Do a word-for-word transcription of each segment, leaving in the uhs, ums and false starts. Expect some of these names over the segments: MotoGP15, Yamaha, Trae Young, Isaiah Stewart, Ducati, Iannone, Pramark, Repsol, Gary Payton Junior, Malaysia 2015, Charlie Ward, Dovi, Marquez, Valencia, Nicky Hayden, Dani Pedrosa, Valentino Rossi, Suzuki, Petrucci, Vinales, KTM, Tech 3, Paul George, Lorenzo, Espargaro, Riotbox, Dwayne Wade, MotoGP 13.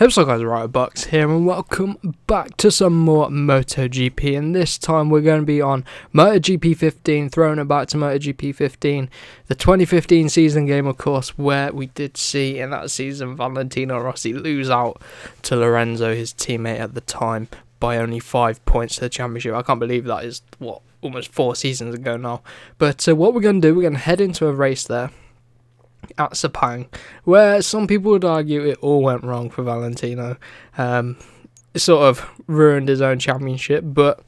What's up guys, Riotbox here and welcome back to some more MotoGP, and this time we're going to be on MotoGP fifteen, throwing it back to MotoGP fifteen, the twenty fifteen season game of course, where we did see in that season Valentino Rossi lose out to Lorenzo, his teammate at the time, by only five points to the championship. I can't believe that is, what, almost four seasons ago now. But uh, what we're going to do, we're going to head into a race there at Sepang, where some people would argue it all went wrong for Valentino. Um, it sort of ruined his own championship, but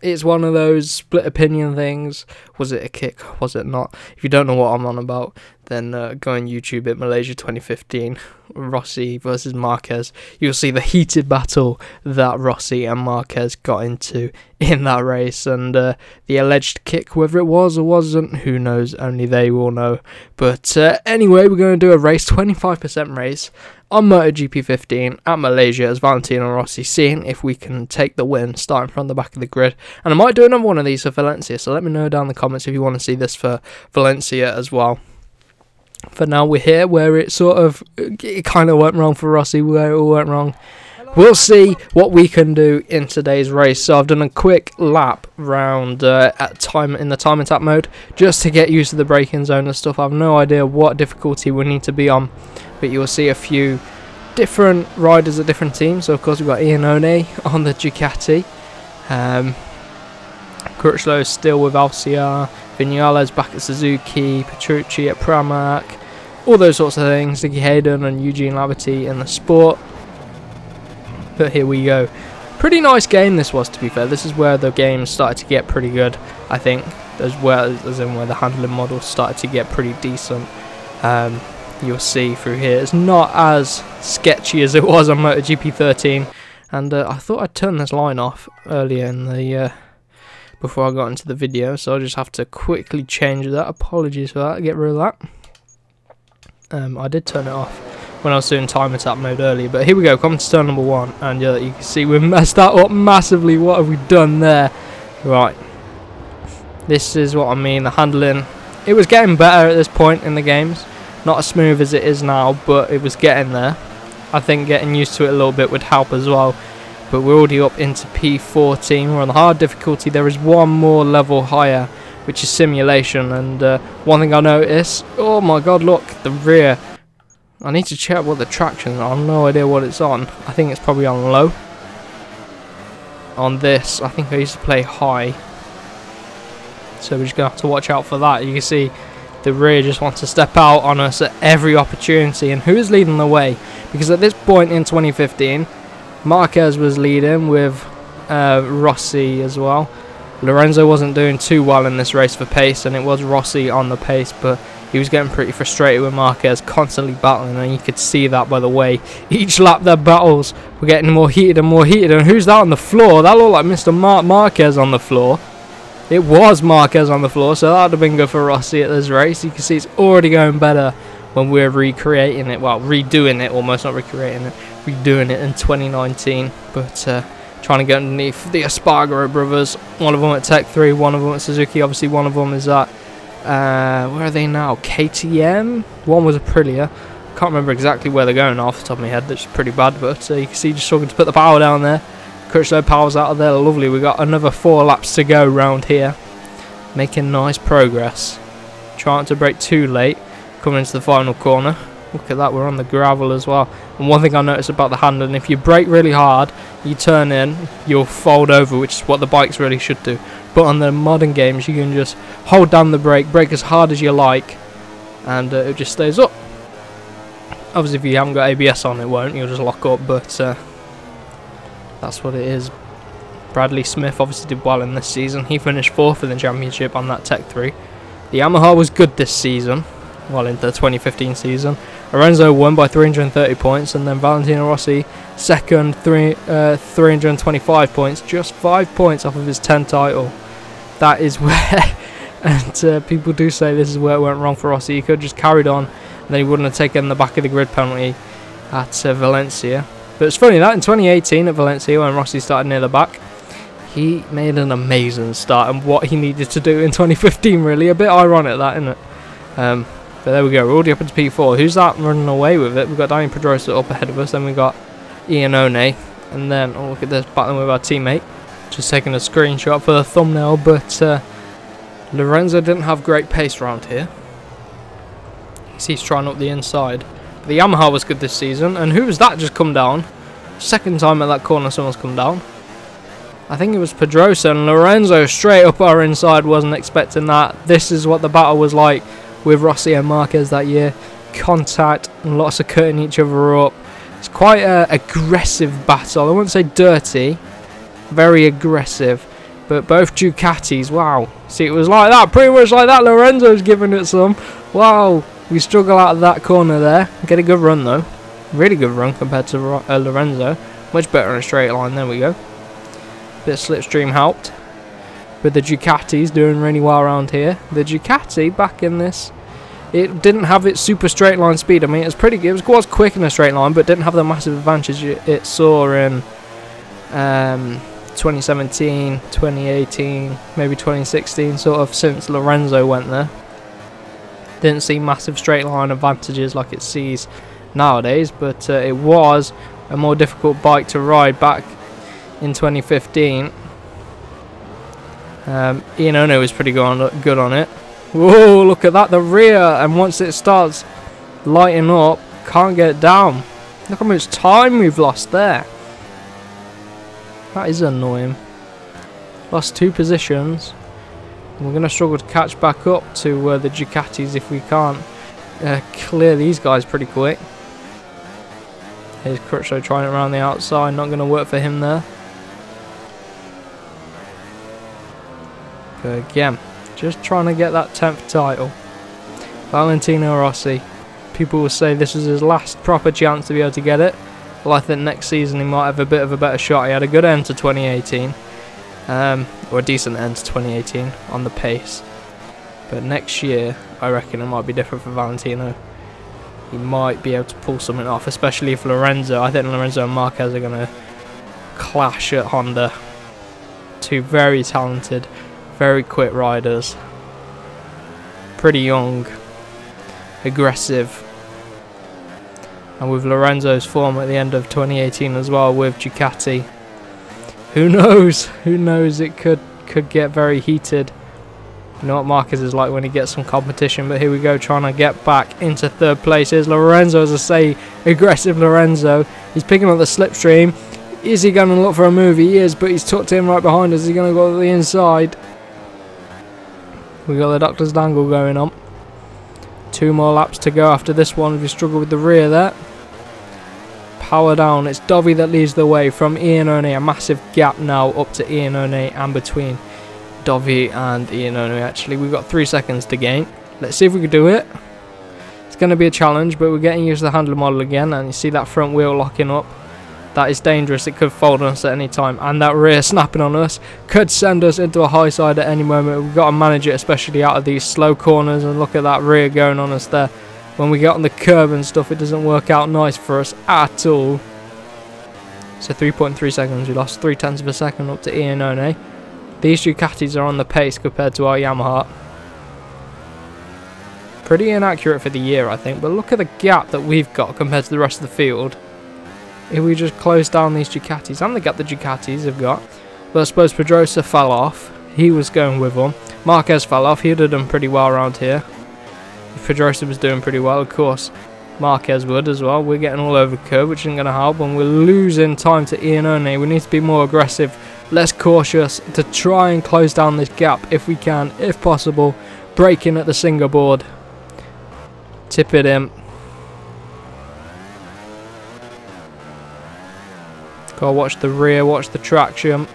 it's one of those split opinion things. Was it a kick? Was it not? If you don't know what I'm on about, then uh, go on YouTube at Malaysia twenty fifteen, Rossi versus Marquez. You'll see the heated battle that Rossi and Marquez got into in that race, and uh, the alleged kick, whether it was or wasn't, who knows, only they will know. But uh, anyway, we're going to do a race, twenty-five percent race, on MotoGP fifteen at Malaysia as Valentino Rossi, seeing if we can take the win starting from the back of the grid. And I might do another one of these for Valencia, so let me know down in the comments if you want to see this for Valencia as well. For now, we're here where it sort of, it kind of went wrong for Rossi, where it all went wrong. We'll see what we can do in today's race. So I've done a quick lap round uh, at time in the time attack mode just to get used to the braking zone and stuff. I have no idea what difficulty we need to be on, but you'll see a few different riders at different teams. So of course we've got Iannone on the Ducati, um, Crutchlow still with L C R, Vinales back at Suzuki, Petrucci at Pramark, all those sorts of things. Nicky Hayden and Eugene Laverty in the Sport. But here we go. Pretty nice game this was, to be fair. This is where the game started to get pretty good, I think. As well as in where the handling model started to get pretty decent. Um, you'll see through here. It's not as sketchy as it was on MotoGP thirteen. And uh, I thought I'd turn this line off earlier in the uh, before I got into the video. So I'll just have to quickly change that. Apologies for that. Get rid of that. Um, I did turn it off when I was doing time attack mode earlier, but here we go, coming to turn number one, and uh, you can see we've messed that up massively. What have we done there? Right, this is what I mean, the handling, it was getting better at this point in the games, not as smooth as it is now, but it was getting there. I think getting used to it a little bit would help as well, but we're already up into P fourteen, we're on the hard difficulty. There is one more level higher, which is simulation, and uh, one thing I noticed, oh my god, look, the rear. I need to check what the traction is. I have no idea what it's on. I think it's probably on low. On this, I think I used to play high. So we're just going to have to watch out for that. You can see the rear just wants to step out on us at every opportunity. And who is leading the way? Because at this point in twenty fifteen, Marquez was leading with uh, Rossi as well. Lorenzo wasn't doing too well in this race for pace, and it was Rossi on the pace, but he was getting pretty frustrated with Marquez constantly battling, and you could see that by the way each lap their battles were getting more heated and more heated. And who's that on the floor? That looked like Mister Mar Marquez on the floor. It was Marquez on the floor, so that would have been good for Rossi at this race. You can see it's already going better when we're recreating it, well, redoing it almost, not recreating it, redoing it in twenty nineteen. But uh, trying to get underneath the Espargaro brothers, one of them at Tech three, one of them at Suzuki, obviously one of them is at Uh, where are they now? K T M? One was Aprilia. Can't remember exactly where they're going off the top of my head. That's pretty bad, but uh, you can see just talking to put the power down there. Crutchlow power's out of there. Lovely. We got another four laps to go round here. Making nice progress. Trying to break too late. Coming into the final corner. Look at that. We're on the gravel as well. And one thing I noticed about the handling, if you brake really hard, you turn in, you'll fold over, which is what the bikes really should do. But on the modern games, you can just hold down the brake, brake as hard as you like, and uh, it just stays up. Obviously, if you haven't got A B S on, it won't. You'll just lock up, but uh, that's what it is. Bradley Smith obviously did well in this season. He finished fourth in the championship on that Tech three. The Yamaha was good this season, well, in the twenty fifteen season. Lorenzo won by three hundred thirty points, and then Valentino Rossi second, three, uh, three hundred twenty-five points, just five points off of his tenth title. That is where, and uh, people do say this is where it went wrong for Rossi. He could have just carried on, and then he wouldn't have taken the back of the grid penalty at uh, Valencia. But it's funny that in twenty eighteen at Valencia, when Rossi started near the back, he made an amazing start, and what he needed to do in twenty fifteen, really. A bit ironic that, isn't it? Um, but there we go, we're already up into P four. Who's that running away with it? We've got Dani Pedrosa up ahead of us, then we've got Iannone. And then, oh, look at this, battling with our teammate. Just taking a screenshot for the thumbnail, but uh, Lorenzo didn't have great pace around here. He's trying up the inside. But the Yamaha was good this season, and who was that just come down? Second time at that corner someone's come down. I think it was Pedrosa, and Lorenzo straight up our inside, wasn't expecting that. This is what the battle was like with Rossi and Marquez that year. Contact and lots of cutting each other up. It's quite an aggressive battle. I wouldn't say dirty, very aggressive. But both Ducatis, wow. See, it was like that, pretty much like that. Lorenzo's giving it some. Wow, we struggle out of that corner there. Get a good run though. Really good run compared to uh, Lorenzo. Much better in a straight line, there we go. Bit of slipstream helped. But the Ducati's doing really well around here. The Ducati, back in this, it didn't have its super straight line speed. I mean, it was pretty good. It was quick in a straight line, but didn't have the massive advantage it saw in um, twenty seventeen, twenty eighteen, maybe twenty sixteen, sort of, since Lorenzo went there. Didn't see massive straight line advantages like it sees nowadays, but uh, it was a more difficult bike to ride back in twenty fifteen. Um, Iannone was pretty good on it. Whoa, look at that, the rear, and once it starts lighting up, can't get it down. Look how much time we've lost there. That is annoying. Lost two positions. We're going to struggle to catch back up to uh, the Ducatis if we can't uh, clear these guys pretty quick. Here's Crutchlow trying around the outside, not going to work for him there. But again, just trying to get that tenth title. Valentino Rossi. People will say this was his last proper chance to be able to get it. Well, I think next season he might have a bit of a better shot. He had a good end to twenty eighteen. Um, or a decent end to twenty eighteen on the pace. But next year, I reckon it might be different for Valentino. He might be able to pull something off, especially if Lorenzo. I think Lorenzo and Marquez are going to clash at Honda. Two very talented, very quick riders. Pretty young, aggressive. And with Lorenzo's form at the end of twenty eighteen as well with Ducati, who knows? Who knows? It could could get very heated. You know what Marquez is like when he gets some competition. But here we go, trying to get back into third place. Here's Lorenzo, as I say, aggressive Lorenzo. He's picking up the slipstream. Is he going to look for a move? He is, but he's tucked in right behind us. Is he going to go to the inside? We've got the doctor's dangle going on. Two more laps to go after this one. We struggle with the rear there. Power down. It's Dovi that leads the way from Iannone. A massive gap now up to Iannone, and between Dovi and Iannone, actually. We've got three seconds to gain. Let's see if we can do it. It's going to be a challenge, but we're getting used to the handler model again. And you see that front wheel locking up. That is dangerous. It could fold on us at any time. And that rear snapping on us could send us into a high side at any moment. We've got to manage it, especially out of these slow corners. And look at that rear going on us there. When we get on the curb and stuff, it doesn't work out nice for us at all. So three point three seconds. We lost three tenths of a second up to Iannone. These Ducatis are on the pace compared to our Yamaha. Pretty inaccurate for the year, I think. But look at the gap that we've got compared to the rest of the field. If we just close down these Ducatis, and the gap the Ducatis have got. But I suppose Pedrosa fell off. He was going with them. Marquez fell off. He would have done pretty well around here. If Pedrosa was doing pretty well, of course, Marquez would as well. We're getting all over the curb, which isn't going to help. And we're losing time to Iannone. We need to be more aggressive, less cautious, to try and close down this gap if we can, if possible. Breaking at the single board. Tip it in. Gotta watch the rear, watch the traction.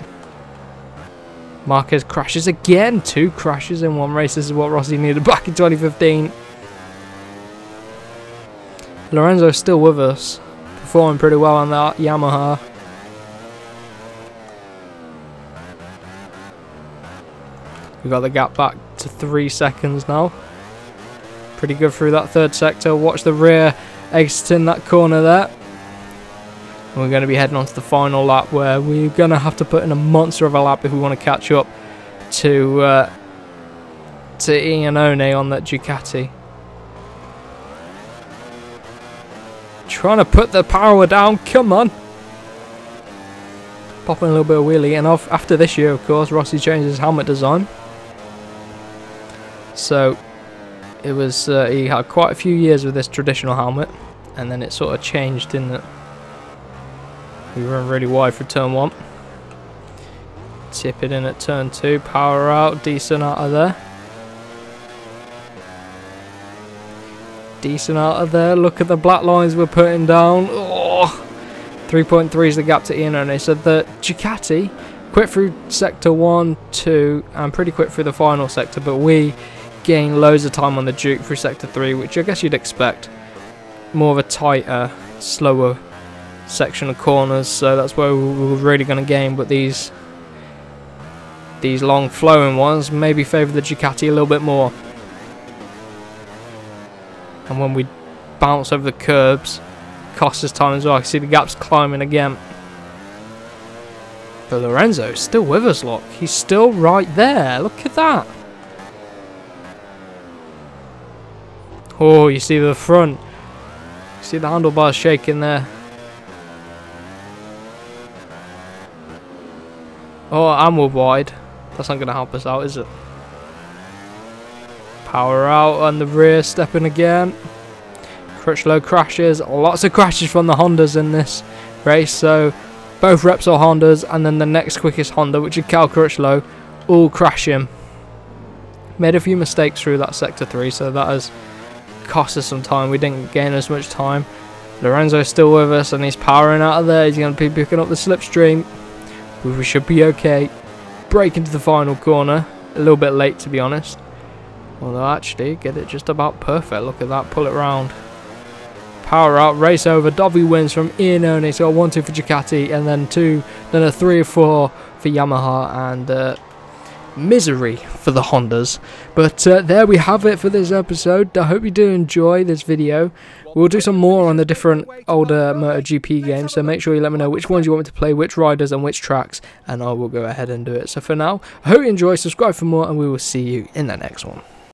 Marquez crashes again. Two crashes in one race. This is what Rossi needed back in twenty fifteen. Lorenzo's still with us. Performing pretty well on that Yamaha. We've got the gap back to three seconds now. Pretty good through that third sector. Watch the rear exiting that corner there. We're going to be heading on to the final lap, where we're going to have to put in a monster of a lap if we want to catch up to uh, to Iannone on that Ducati. Trying to put the power down, come on. popping a little bit of wheelie. And off, after this year, of course, Rossi changed his helmet design. So it was uh, he had quite a few years with this traditional helmet, and then it sort of changed, didn't it? We run really wide for turn one. Tip it in at turn two, power out, decent out of there. Decent out of there, look at the black lines we're putting down. Oh, three point three is the gap to Iannone. So the Ducati, quick through sector one, two, and pretty quick through the final sector, but we gain loads of time on the Duke through sector three, which I guess you'd expect. More of a tighter, slower section of corners, so that's where we're really going to gain, but these these long flowing ones maybe favour the Ducati a little bit more. And when we bounce over the curbs, costs us time as well. I can see the gaps climbing again, but Lorenzo is still with us, look, he's still right there, look at that. Oh, you see the front, you see the handlebars shaking there. Oh, and we're wide. That's not going to help us out, is it? Power out and the rear stepping again. Crutchlow crashes. Lots of crashes from the Hondas in this race. So, both Repsol Hondas and then the next quickest Honda, which is Cal Crutchlow, all crashing. Made a few mistakes through that sector three, so that has cost us some time. We didn't gain as much time. Lorenzo's still with us and he's powering out of there. He's going to be picking up the slipstream. We should be okay. Break into the final corner. A little bit late, to be honest. Although, actually, get it just about perfect. Look at that. Pull it round. Power out. Race over. Dovi wins from Iannone. So, one two for Ducati. And then two. Then a three or four for Yamaha. And uh, misery for the Hondas. But uh, there we have it for this episode. I hope you do enjoy this video. We'll do some more on the different older MotoGP games, so make sure you let me know which ones you want me to play, which riders and which tracks, and I will go ahead and do it. So for now, I hope you enjoy, subscribe for more, and we will see you in the next one.